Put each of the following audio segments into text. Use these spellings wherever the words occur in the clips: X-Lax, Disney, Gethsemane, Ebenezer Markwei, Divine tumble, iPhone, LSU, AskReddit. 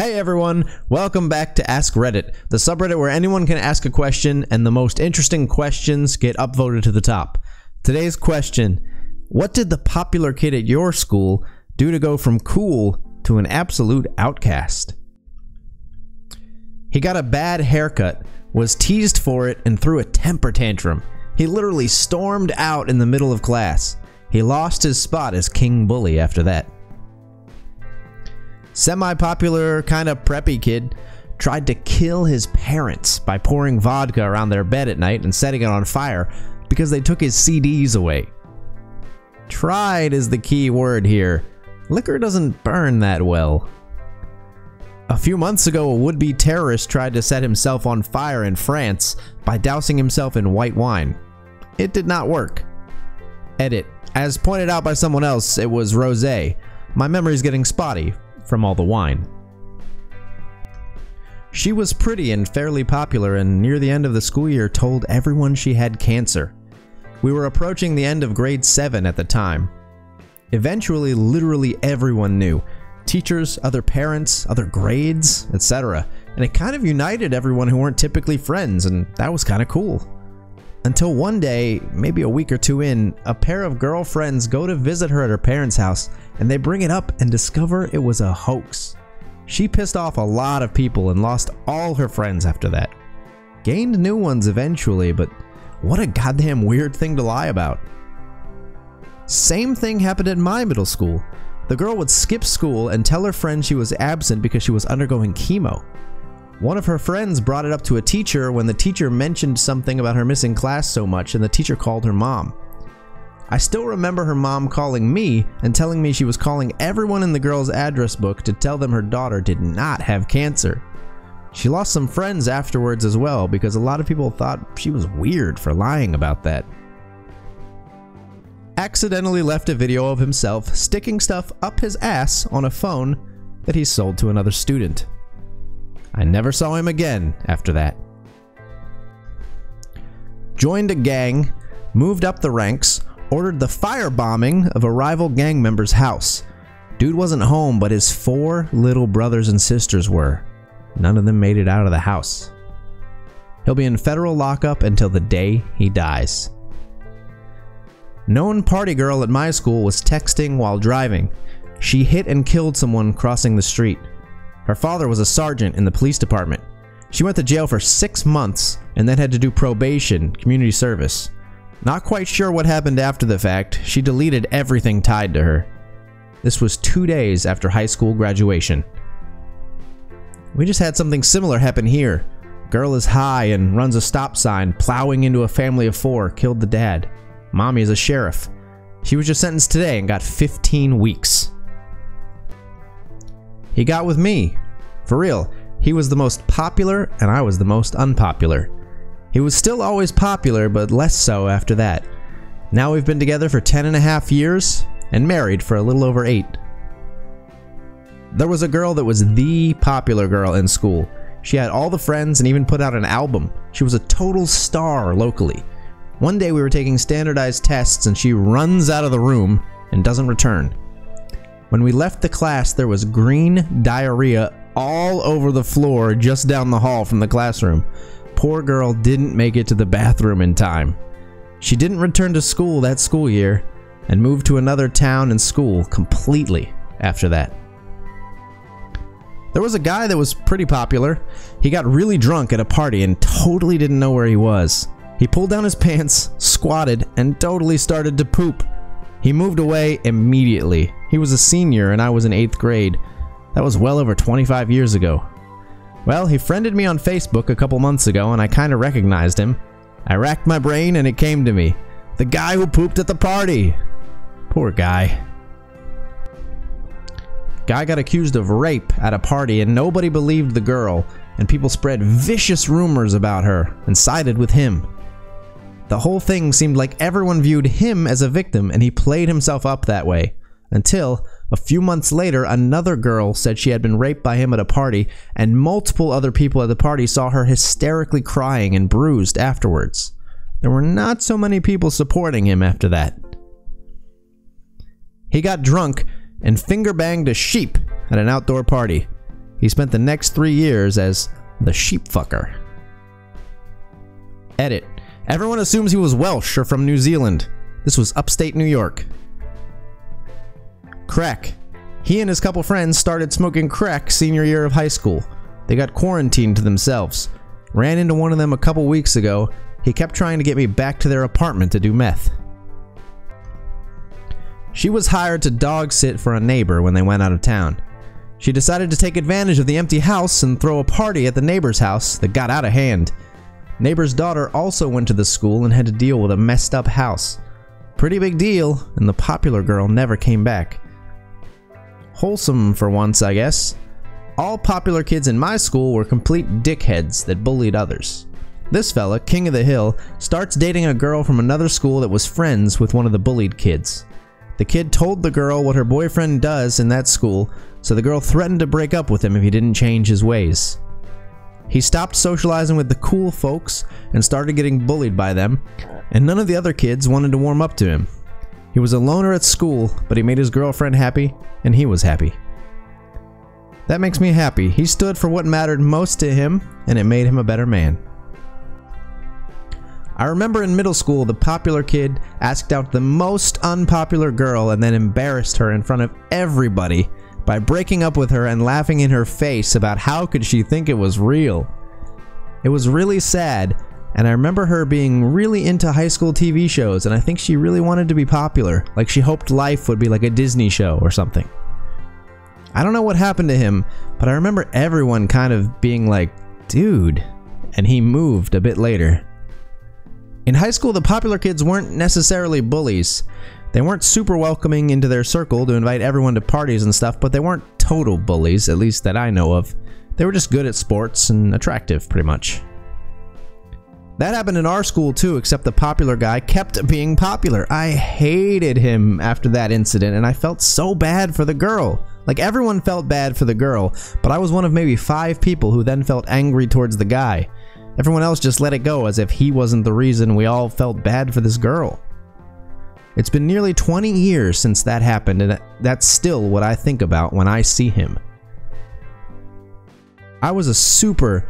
Hey everyone, welcome back to Ask Reddit, the subreddit where anyone can ask a question and the most interesting questions get upvoted to the top. Today's question, what did the popular kid at your school do to go from cool to an absolute outcast? He got a bad haircut, was teased for it, and threw a temper tantrum. He literally stormed out in the middle of class. He lost his spot as King Bully after that. Semi-popular, kind of preppy kid tried to kill his parents by pouring vodka around their bed at night and setting it on fire because they took his CDs away. Tried is the key word here. Liquor doesn't burn that well. A few months ago, a would-be terrorist tried to set himself on fire in France by dousing himself in white wine. It did not work. Edit. As pointed out by someone else, it was rosé. My memory's getting spotty from all the wine. She was pretty and fairly popular, and near the end of the school year told everyone she had cancer. We were approaching the end of grade 7 at the time. Eventually, literally everyone knew. Teachers, other parents, other grades, etc. And it kind of united everyone who weren't typically friends, and that was kind of cool. Until one day, maybe a week or two in, a pair of girlfriends go to visit her at her parents' house, and they bring it up and discover it was a hoax. She pissed off a lot of people and lost all her friends after that. Gained new ones eventually, but what a goddamn weird thing to lie about. Same thing happened at my middle school. The girl would skip school and tell her friend she was absent because she was undergoing chemo. One of her friends brought it up to a teacher when the teacher mentioned something about her missing class so much, and the teacher called her mom. I still remember her mom calling me and telling me she was calling everyone in the girl's address book to tell them her daughter did not have cancer. She lost some friends afterwards as well because a lot of people thought she was weird for lying about that. Accidentally left a video of himself sticking stuff up his ass on a phone that he sold to another student. I never saw him again after that. Joined a gang, moved up the ranks, ordered the firebombing of a rival gang member's house. Dude wasn't home, but his 4 little brothers and sisters were. None of them made it out of the house. He'll be in federal lockup until the day he dies. Known party girl at my school was texting while driving. She hit and killed someone crossing the street. Her father was a sergeant in the police department. She went to jail for 6 months and then had to do probation, community service. Not quite sure what happened after the fact. She deleted everything tied to her. This was 2 days after high school graduation. We just had something similar happen here. Girl is high and runs a stop sign, plowing into a family of 4, killed the dad. Mommy is a sheriff. She was just sentenced today and got 15 weeks. He got with me. For real, he was the most popular and I was the most unpopular. He was still always popular, but less so after that. Now we've been together for 10.5 years and married for a little over 8. There was a girl that was the popular girl in school. She had all the friends and even put out an album. She was a total star locally. One day we were taking standardized tests and she runs out of the room and doesn't return. When we left the class, there was green diarrhea all over the floor just down the hall from the classroom. Poor girl didn't make it to the bathroom in time. She didn't return to school that school year and moved to another town and school completely after that. There was a guy that was pretty popular. He got really drunk at a party and totally didn't know where he was. He pulled down his pants, squatted, and totally started to poop. He moved away immediately. He was a senior and I was in 8th grade. That was well over 25 years ago. Well, he friended me on Facebook a couple months ago and I kinda recognized him. I racked my brain and it came to me. The guy who pooped at the party! Poor guy. Guy got accused of rape at a party and nobody believed the girl, and people spread vicious rumors about her and sided with him. The whole thing seemed like everyone viewed him as a victim and he played himself up that way. Until, a few months later, another girl said she had been raped by him at a party, and multiple other people at the party saw her hysterically crying and bruised afterwards. There were not so many people supporting him after that. He got drunk and finger banged a sheep at an outdoor party. He spent the next 3 years as the sheepfucker. Edit. Everyone assumes he was Welsh or from New Zealand. This was upstate New York. Crack. He and his couple friends started smoking crack senior year of high school. They got quarantined to themselves. Ran into one of them a couple weeks ago. He kept trying to get me back to their apartment to do meth. She was hired to dog sit for a neighbor when they went out of town. She decided to take advantage of the empty house and throw a party at the neighbor's house that got out of hand. Neighbor's daughter also went to the school and had to deal with a messed up house. Pretty big deal, and the popular girl never came back. Wholesome for once, I guess. All popular kids in my school were complete dickheads that bullied others. This fella, King of the Hill, starts dating a girl from another school that was friends with one of the bullied kids. The kid told the girl what her boyfriend does in that school, so the girl threatened to break up with him if he didn't change his ways. He stopped socializing with the cool folks and started getting bullied by them, and none of the other kids wanted to warm up to him. He was a loner at school, but he made his girlfriend happy, and he was happy. That makes me happy. He stood for what mattered most to him, and it made him a better man. I remember in middle school, the popular kid asked out the most unpopular girl and then embarrassed her in front of everybody by breaking up with her and laughing in her face about how could she think it was real. It was really sad, and I remember her being really into high school TV shows, and I think she really wanted to be popular, like she hoped life would be like a Disney show or something. I don't know what happened to him, but I remember everyone kind of being like, dude, and he moved a bit later. In high school, the popular kids weren't necessarily bullies. They weren't super welcoming into their circle to invite everyone to parties and stuff, but they weren't total bullies, at least that I know of. They were just good at sports and attractive, pretty much. That happened in our school too, except the popular guy kept being popular. I hated him after that incident, and I felt so bad for the girl. Like, everyone felt bad for the girl, but I was one of maybe 5 people who then felt angry towards the guy. Everyone else just let it go as if he wasn't the reason we all felt bad for this girl. It's been nearly 20 years since that happened, and that's still what I think about when I see him. I was a super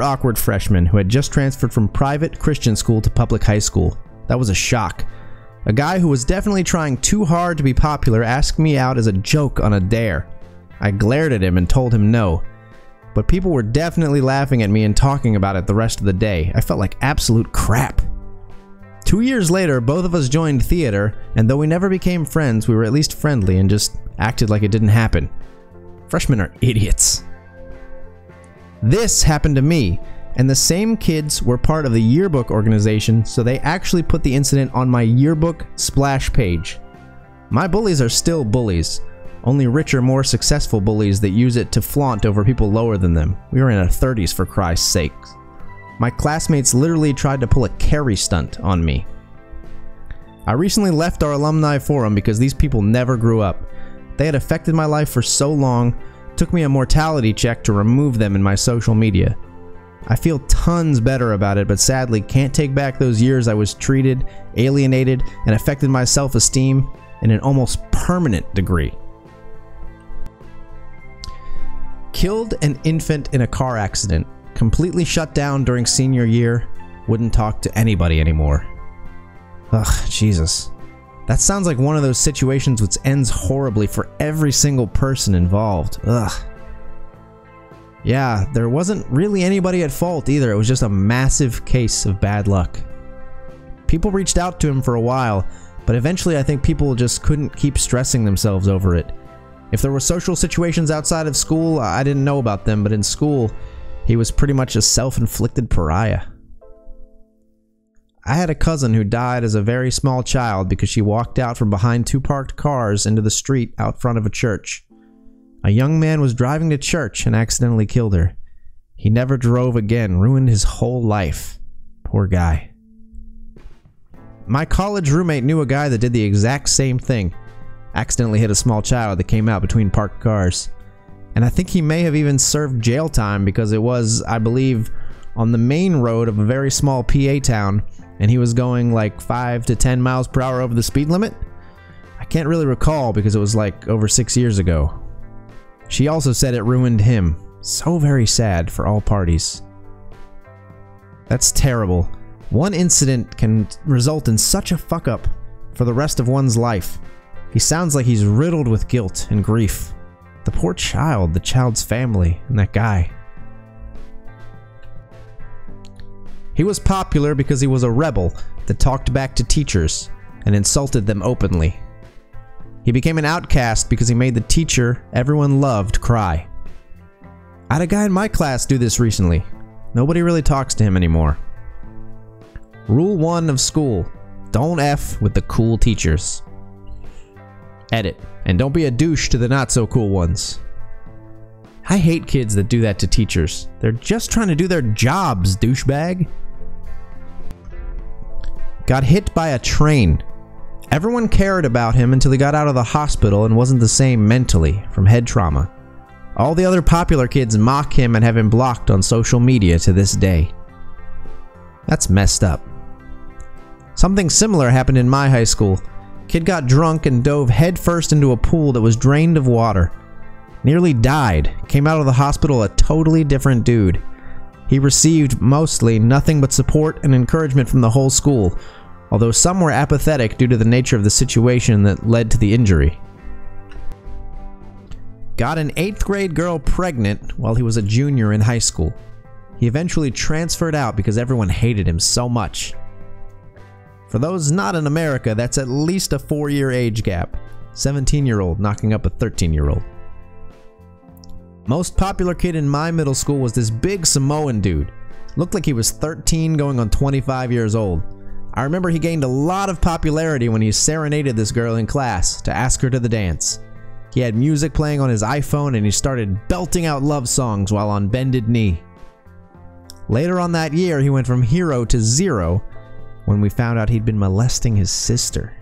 awkward freshman who had just transferred from private Christian school to public high school. That was a shock. A guy who was definitely trying too hard to be popular asked me out as a joke on a dare. I glared at him and told him no. But people were definitely laughing at me and talking about it the rest of the day. I felt like absolute crap. 2 years later, both of us joined theater, and though we never became friends, we were at least friendly and just acted like it didn't happen. Freshmen are idiots. This happened to me, and the same kids were part of the yearbook organization, so they actually put the incident on my yearbook splash page. My bullies are still bullies. Only richer, more successful bullies that use it to flaunt over people lower than them. We were in our 30s, for Christ's sake. My classmates literally tried to pull a carry stunt on me. I recently left our alumni forum because these people never grew up. They had affected my life for so long, it took me a mortality check to remove them in my social media. I feel tons better about it, but sadly can't take back those years I was treated, alienated, and affected my self-esteem in an almost permanent degree. Killed an infant in a car accident. Completely shut down during senior year. Wouldn't talk to anybody anymore. Ugh, Jesus. That sounds like one of those situations which ends horribly for every single person involved. Ugh. Yeah, there wasn't really anybody at fault either. It was just a massive case of bad luck. People reached out to him for a while, but eventually I think people just couldn't keep stressing themselves over it. If there were social situations outside of school, I didn't know about them, but in school, he was pretty much a self-inflicted pariah. I had a cousin who died as a very small child because she walked out from behind 2 parked cars into the street out front of a church. A young man was driving to church and accidentally killed her. He never drove again, ruined his whole life. Poor guy. My college roommate knew a guy that did the exact same thing. Accidentally hit a small child that came out between parked cars. And I think he may have even served jail time because it was, I believe, on the main road of a very small PA town, and he was going like 5 to 10 miles per hour over the speed limit. I can't really recall because it was like over 6 years ago. She also said it ruined him. So very sad for all parties. That's terrible. One incident can result in such a fuck-up for the rest of one's life. He sounds like he's riddled with guilt and grief. The poor child, the child's family, and that guy. He was popular because he was a rebel that talked back to teachers and insulted them openly. He became an outcast because he made the teacher everyone loved cry. I had a guy in my class do this recently. Nobody really talks to him anymore. Rule 1 of school. Don't F with the cool teachers. Edit. And don't be a douche to the not so cool ones. I hate kids that do that to teachers. They're just trying to do their jobs, douchebag. Got hit by a train. Everyone cared about him until he got out of the hospital and wasn't the same mentally from head trauma. All the other popular kids mock him and have him blocked on social media to this day. That's messed up. Something similar happened in my high school. Kid got drunk and dove headfirst into a pool that was drained of water. Nearly died. Came out of the hospital a totally different dude. He received mostly nothing but support and encouragement from the whole school, although some were apathetic due to the nature of the situation that led to the injury. Got an 8th grade girl pregnant while he was a junior in high school. He eventually transferred out because everyone hated him so much. For those not in America, that's at least a 4-year age gap. 17-year-old knocking up a 13-year-old. Most popular kid in my middle school was this big Samoan dude. Looked like he was 13 going on 25 years old. I remember he gained a lot of popularity when he serenaded this girl in class to ask her to the dance. He had music playing on his iPhone and he started belting out love songs while on bended knee. Later on that year, he went from hero to zero when we found out he'd been molesting his sister.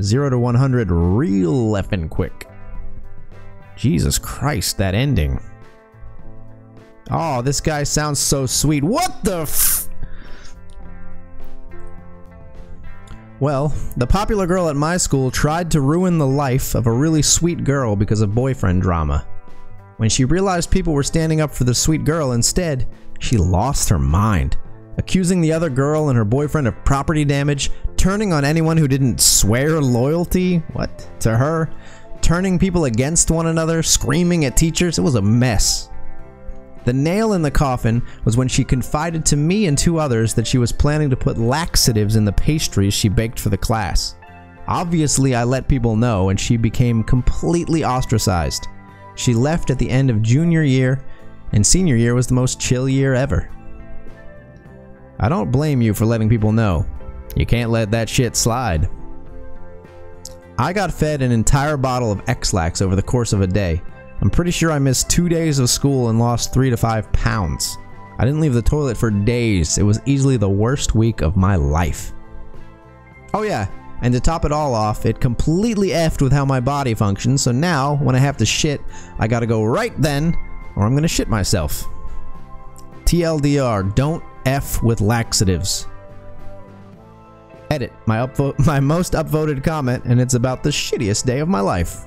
0 to 100 real effing quick. Jesus Christ, that ending. Oh, this guy sounds so sweet. What the f... Well, the popular girl at my school tried to ruin the life of a really sweet girl because of boyfriend drama. When she realized people were standing up for the sweet girl instead, she lost her mind, accusing the other girl and her boyfriend of property damage, turning on anyone who didn't swear loyalty, what, to her, turning people against one another, screaming at teachers. It was a mess. The nail in the coffin was when she confided to me and 2 others that she was planning to put laxatives in the pastries she baked for the class. Obviously, I let people know and she became completely ostracized. She left at the end of junior year, and senior year was the most chill year ever. I don't blame you for letting people know. You can't let that shit slide. I got fed an entire bottle of X-Lax over the course of a day. I'm pretty sure I missed 2 days of school and lost 3 to 5 pounds. I didn't leave the toilet for days. It was easily the worst week of my life. Oh yeah, and to top it all off, it completely effed with how my body functions, so now, when I have to shit, I gotta go right then, or I'm gonna shit myself. TLDR, don't F with laxatives. Edit, my most upvoted comment, and it's about the shittiest day of my life.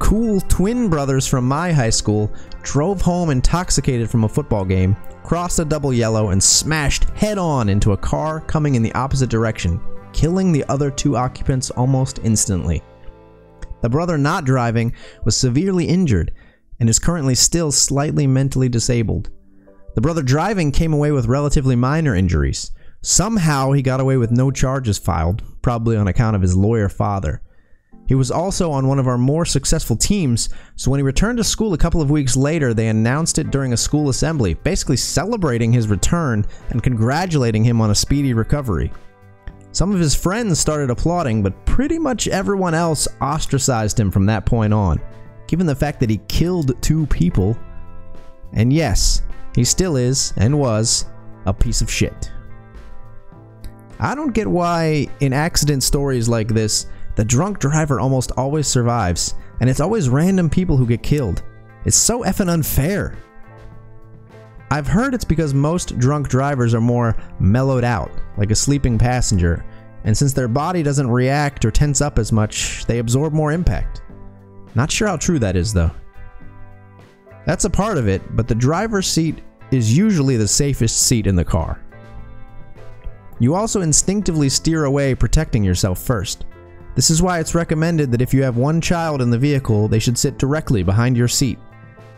Cool twin brothers from my high school drove home intoxicated from a football game, crossed a double yellow, and smashed head-on into a car coming in the opposite direction, killing the other 2 occupants almost instantly. The brother not driving was severely injured and is currently still slightly mentally disabled. The brother driving came away with relatively minor injuries. Somehow he got away with no charges filed, probably on account of his lawyer father. He was also on one of our more successful teams, so when he returned to school a couple of weeks later, they announced it during a school assembly, basically celebrating his return and congratulating him on a speedy recovery. Some of his friends started applauding, but pretty much everyone else ostracized him from that point on, given the fact that he killed 2 people. And yes, he still is, and was, a piece of shit. I don't get why, in accident stories like this, the drunk driver almost always survives, and it's always random people who get killed. It's so effing unfair. I've heard it's because most drunk drivers are more mellowed out, like a sleeping passenger, and since their body doesn't react or tense up as much, they absorb more impact. Not sure how true that is, though. That's a part of it, but the driver's seat is usually the safest seat in the car. You also instinctively steer away, protecting yourself first. This is why it's recommended that if you have one child in the vehicle, they should sit directly behind your seat.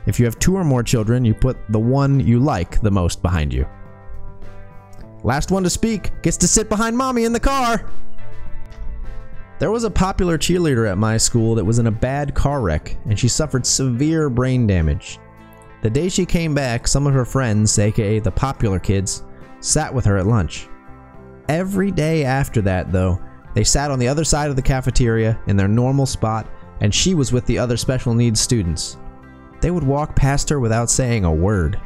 If you have two or more children, you put the one you like the most behind you. Last one to speak gets to sit behind mommy in the car! There was a popular cheerleader at my school that was in a bad car wreck, and she suffered severe brain damage. The day she came back, some of her friends, aka the popular kids, sat with her at lunch. Every day after that, though, they sat on the other side of the cafeteria in their normal spot, and she was with the other special needs students. They would walk past her without saying a word.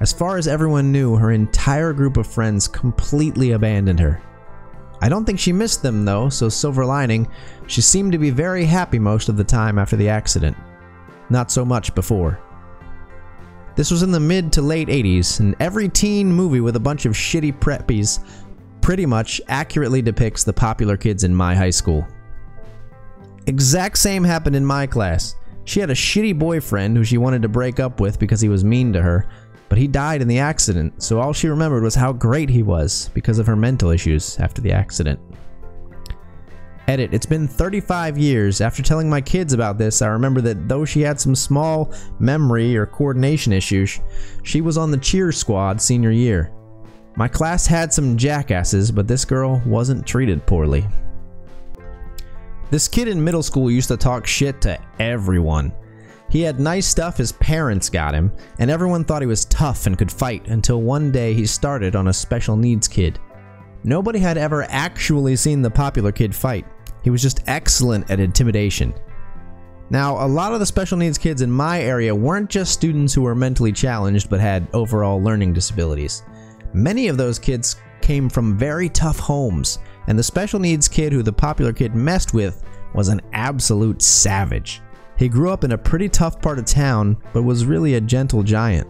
As far as everyone knew, her entire group of friends completely abandoned her. I don't think she missed them, though, so silver lining, she seemed to be very happy most of the time after the accident. Not so much before. This was in the mid to late 80s, and every teen movie with a bunch of shitty preppies pretty much accurately depicts the popular kids in my high school. Exact same happened in my class. She had a shitty boyfriend who she wanted to break up with because he was mean to her, but he died in the accident, so all she remembered was how great he was because of her mental issues after the accident. Edit, it's been 35 years. After telling my kids about this, I remember that though she had some small memory or coordination issues, she was on the cheer squad senior year. My class had some jackasses, but this girl wasn't treated poorly. This kid in middle school used to talk shit to everyone. He had nice stuff his parents got him, and everyone thought he was tough and could fight until one day he started on a special needs kid. Nobody had ever actually seen the popular kid fight. He was just excellent at intimidation. Now, a lot of the special needs kids in my area weren't just students who were mentally challenged but had overall learning disabilities. Many of those kids came from very tough homes, and the special needs kid who the popular kid messed with was an absolute savage. He grew up in a pretty tough part of town, but was really a gentle giant.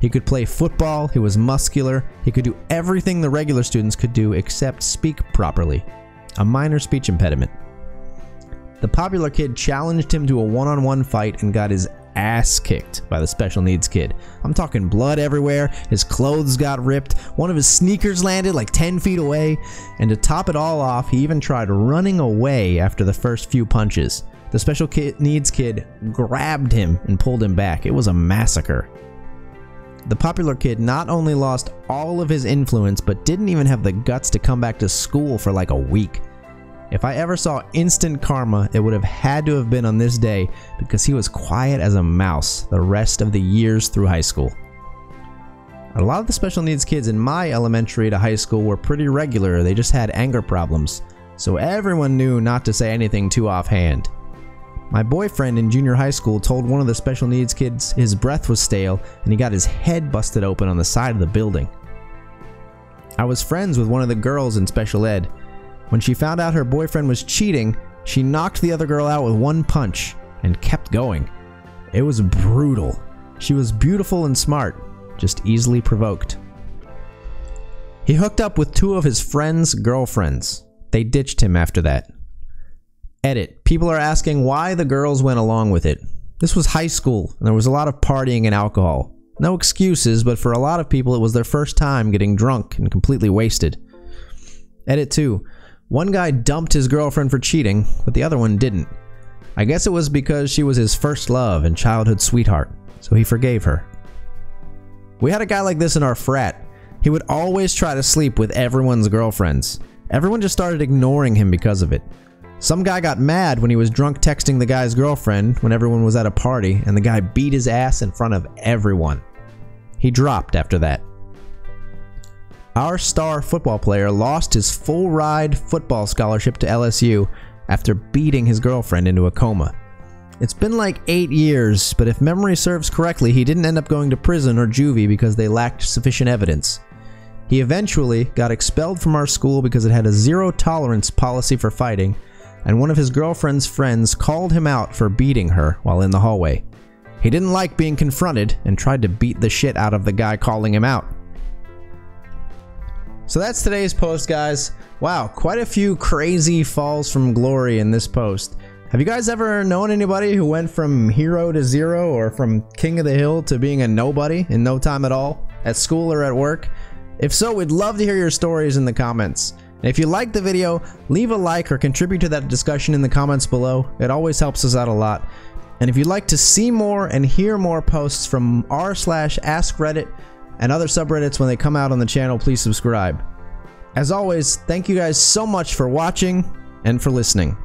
He could play football, he was muscular, he could do everything the regular students could do except speak properly. A minor speech impediment. The popular kid challenged him to a one-on-one fight and got his ass kicked by the special needs kid. I'm talking blood everywhere, his clothes got ripped, one of his sneakers landed like 10 feet away, and to top it all off, he even tried running away after the first few punches. The special needs kid grabbed him and pulled him back. It was a massacre. The popular kid not only lost all of his influence, but didn't even have the guts to come back to school for like a week. If I ever saw instant karma, it would have had to have been on this day because he was quiet as a mouse the rest of the years through high school. A lot of the special needs kids in my elementary to high school were pretty regular. They just had anger problems, so everyone knew not to say anything too offhand. My boyfriend in junior high school told one of the special needs kids his breath was stale and he got his head busted open on the side of the building. I was friends with one of the girls in special ed. When she found out her boyfriend was cheating, she knocked the other girl out with one punch and kept going. It was brutal. She was beautiful and smart, just easily provoked. He hooked up with two of his friend's girlfriends. They ditched him after that. Edit. People are asking why the girls went along with it. This was high school, and there was a lot of partying and alcohol. No excuses, but for a lot of people it was their first time getting drunk and completely wasted. Edit 2. One guy dumped his girlfriend for cheating, but the other one didn't. I guess it was because she was his first love and childhood sweetheart, so he forgave her. We had a guy like this in our frat. He would always try to sleep with everyone's girlfriends. Everyone just started ignoring him because of it. Some guy got mad when he was drunk texting the guy's girlfriend when everyone was at a party, and the guy beat his ass in front of everyone. He dropped after that. Our star football player lost his full-ride football scholarship to LSU after beating his girlfriend into a coma. It's been like 8 years, but if memory serves correctly, he didn't end up going to prison or juvie because they lacked sufficient evidence. He eventually got expelled from our school because it had a zero-tolerance policy for fighting, and one of his girlfriend's friends called him out for beating her while in the hallway. He didn't like being confronted and tried to beat the shit out of the guy calling him out. So that's today's post, guys. Wow, quite a few crazy falls from glory in this post. Have you guys ever known anybody who went from hero to zero or from king of the hill to being a nobody in no time at all, at school or at work? If so, we'd love to hear your stories in the comments. And if you liked the video, leave a like or contribute to that discussion in the comments below. It always helps us out a lot. And if you'd like to see more and hear more posts from r/AskReddit and other subreddits when they come out on the channel, please subscribe. As always, thank you guys so much for watching and for listening.